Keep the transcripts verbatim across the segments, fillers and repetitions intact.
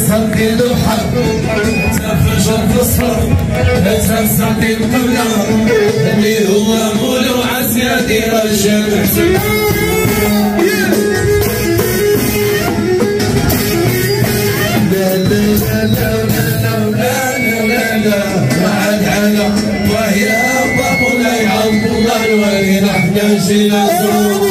نسقي الحرب تفجر مصر لازم نسقي القبلة اللي هو مولو عسيادي رجل لا لا لا لا لا لا لا معاد عنا وهي بابنا يعظم الله الولي نحن جينا نزور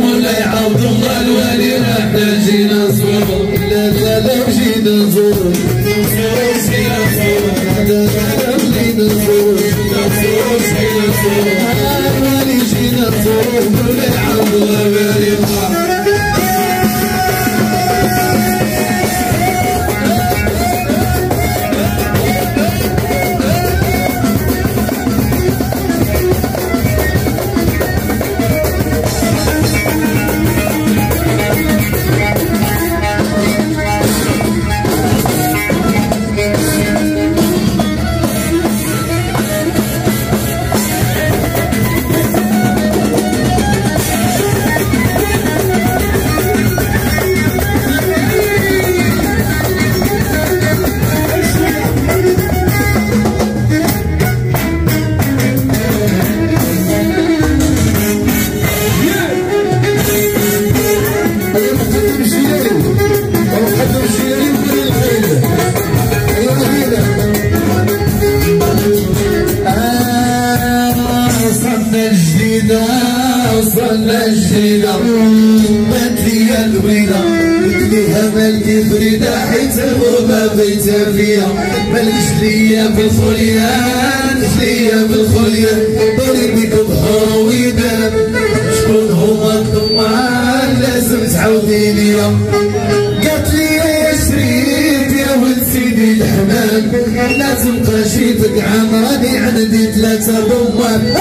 عمراني عندي ثلاثة ضمان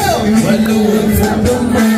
ولو ضمان